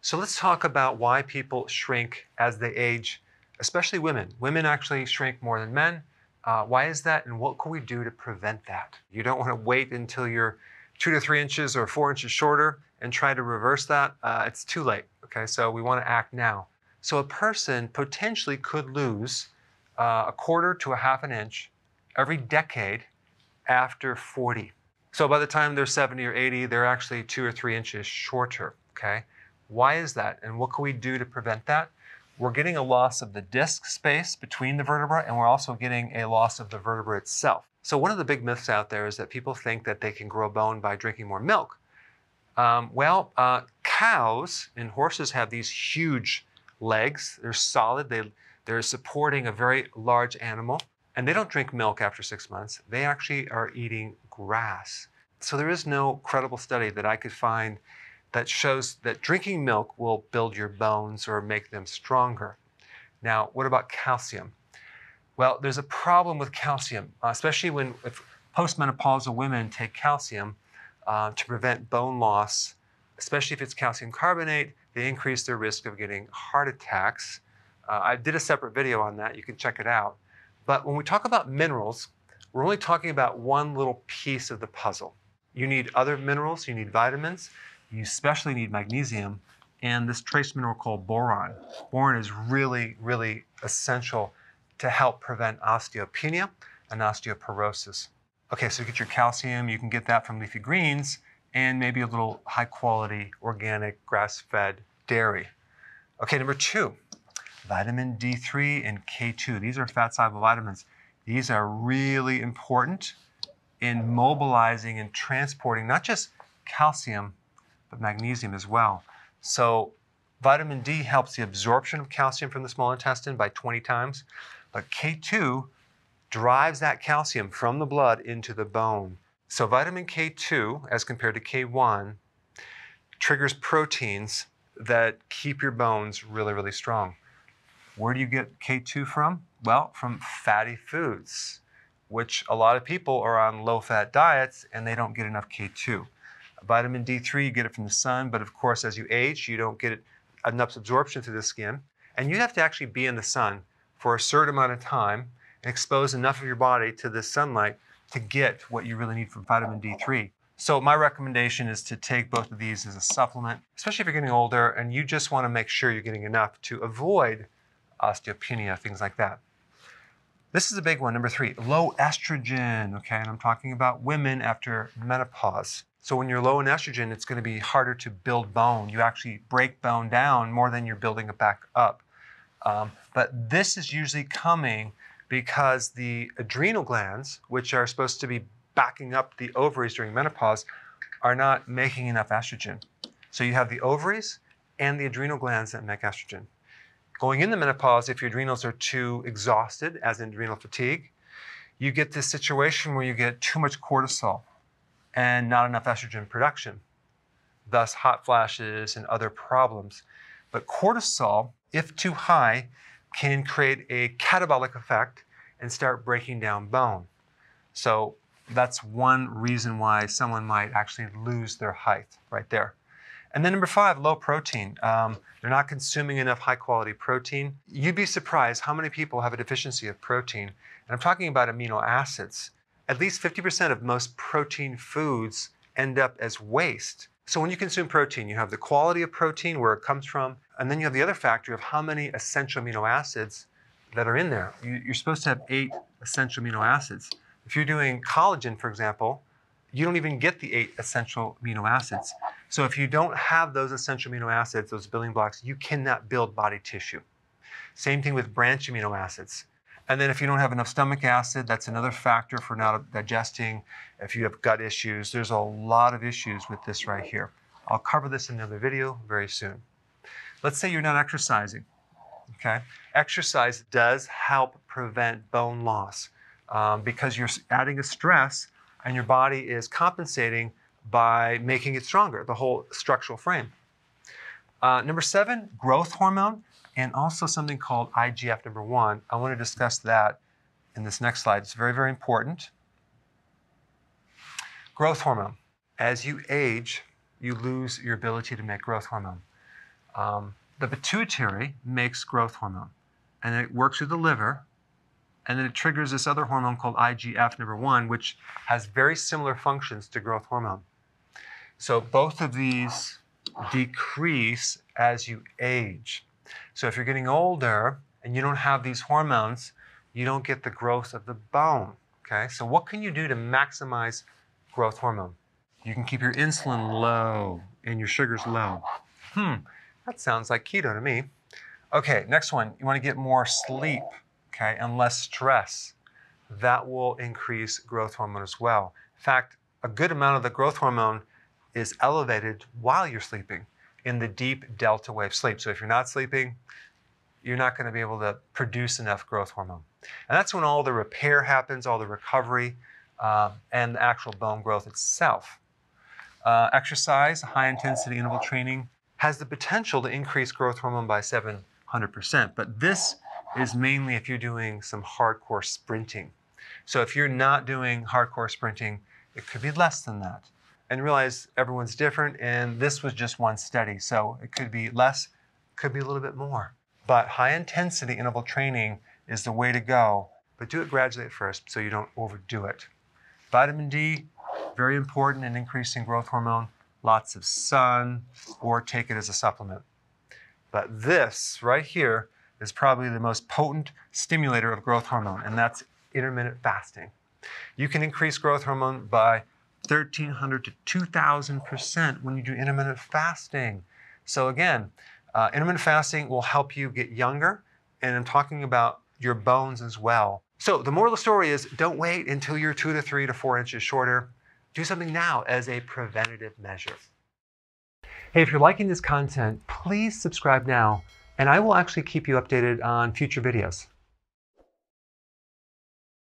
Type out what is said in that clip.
So let's talk about why people shrink as they age, especially women. Women actually shrink more than men. Why is that, and what can we do to prevent that? You don't want to wait until you're 2 to 3 inches or 4 inches shorter and try to reverse that. It's too late, okay? So we want to act now. So a person potentially could lose a quarter to a half an inch every decade after 40. So by the time they're 70 or 80, they're actually 2 or 3 inches shorter, okay? Why is that, and what can we do to prevent that? We're getting a loss of the disc space between the vertebrae, and we're also getting a loss of the vertebra itself. So one of the big myths out there is that people think that they can grow bone by drinking more milk. Cows and horses have these huge legs. They're solid. They're supporting a very large animal, and they don't drink milk after 6 months. They actually are eating grass. So there is no credible study that I could find that shows that drinking milk will build your bones or make them stronger. Now, what about calcium? Well, there's a problem with calcium, especially if postmenopausal women take calcium to prevent bone loss, especially if it's calcium carbonate, they increase their risk of getting heart attacks. I did a separate video on that. You can check it out. But when we talk about minerals, we're only talking about one little piece of the puzzle. You need other minerals, you need vitamins, you especially need magnesium, and this trace mineral called boron. Boron is really, really essential to help prevent osteopenia and osteoporosis. Okay, so you get your calcium, you can get that from leafy greens, and maybe a little high-quality, organic, grass-fed dairy. Okay, number two, vitamin D3 and K2. These are fat-soluble vitamins. These are really important in mobilizing and transporting not just calcium, but magnesium as well. So vitamin D helps the absorption of calcium from the small intestine by 20 times, but K2 drives that calcium from the blood into the bone. So vitamin K2, as compared to K1, triggers proteins that keep your bones really, really strong. Where do you get K2 from? Well, from fatty foods, which a lot of people are on low-fat diets and they don't get enough K2. Vitamin D3, you get it from the sun, but of course, as you age, you don't get enough absorption through the skin. And you have to actually be in the sun for a certain amount of time and expose enough of your body to the sunlight to get what you really need from vitamin D3. So my recommendation is to take both of these as a supplement, especially if you're getting older and you just want to make sure you're getting enough to avoid osteopenia, things like that. This is a big one, number three, low estrogen, okay? And I'm talking about women after menopause. So when you're low in estrogen, it's going to be harder to build bone. You actually break bone down more than you're building it back up. But this is usually coming because the adrenal glands, which are supposed to be backing up the ovaries during menopause, are not making enough estrogen. So you have the ovaries and the adrenal glands that make estrogen. Going into menopause, if your adrenals are too exhausted, as in adrenal fatigue, you get this situation where you get too much cortisol and not enough estrogen production, thus hot flashes and other problems. But cortisol, if too high, can create a catabolic effect and start breaking down bone. So that's one reason why someone might actually lose their height right there. And then number five, low protein. They're not consuming enough high-quality protein. You'd be surprised how many people have a deficiency of protein. And I'm talking about amino acids. At least 50% of most protein foods end up as waste. So when you consume protein, you have the quality of protein, where it comes from, and then you have the other factor of how many essential amino acids that are in there. You're supposed to have 8 essential amino acids. If you're doing collagen, for example, you don't even get the 8 essential amino acids. So if you don't have those essential amino acids, those building blocks, you cannot build body tissue. Same thing with branch amino acids. And then if you don't have enough stomach acid, that's another factor for not digesting. If you have gut issues, there's a lot of issues with this right here. I'll cover this in another video very soon. Let's say you're not exercising, okay? Exercise does help prevent bone loss because you're adding a stress and your body is compensating by making it stronger, the whole structural frame. Number 7, growth hormone, and also something called IGF number 1. I want to discuss that in this next slide. It's very, very important. Growth hormone. As you age, you lose your ability to make growth hormone. The pituitary makes growth hormone, and then it works through the liver, and then it triggers this other hormone called IGF-1, which has very similar functions to growth hormone. So both of these decrease as you age. So if you're getting older and you don't have these hormones, you don't get the growth of the bone, okay? So what can you do to maximize growth hormone? You can keep your insulin low and your sugars low. That sounds like keto to me. Okay, next one, you wanna get more sleep, okay, and less stress. That will increase growth hormone as well. In fact, a good amount of the growth hormone is elevated while you're sleeping in the deep delta wave sleep. So if you're not sleeping, you're not going to be able to produce enough growth hormone. And that's when all the repair happens, all the recovery, and the actual bone growth itself. Exercise, high intensity interval training, has the potential to increase growth hormone by 700%. But this is mainly if you're doing some hardcore sprinting. So if you're not doing hardcore sprinting, it could be less than that. And realize everyone's different, and this was just one study. So it could be less, could be a little bit more. But high intensity interval training is the way to go, but do it gradually at first so you don't overdo it. Vitamin D, very important in increasing growth hormone, lots of sun, or take it as a supplement. But this right here is probably the most potent stimulator of growth hormone, and that's intermittent fasting. You can increase growth hormone by 1,300 to 2,000% when you do intermittent fasting. So again, intermittent fasting will help you get younger, and I'm talking about your bones as well. So the moral of the story is don't wait until you're 2 to 3 to 4 inches shorter. Do something now as a preventative measure. Hey, if you're liking this content, please subscribe now, and I will actually keep you updated on future videos.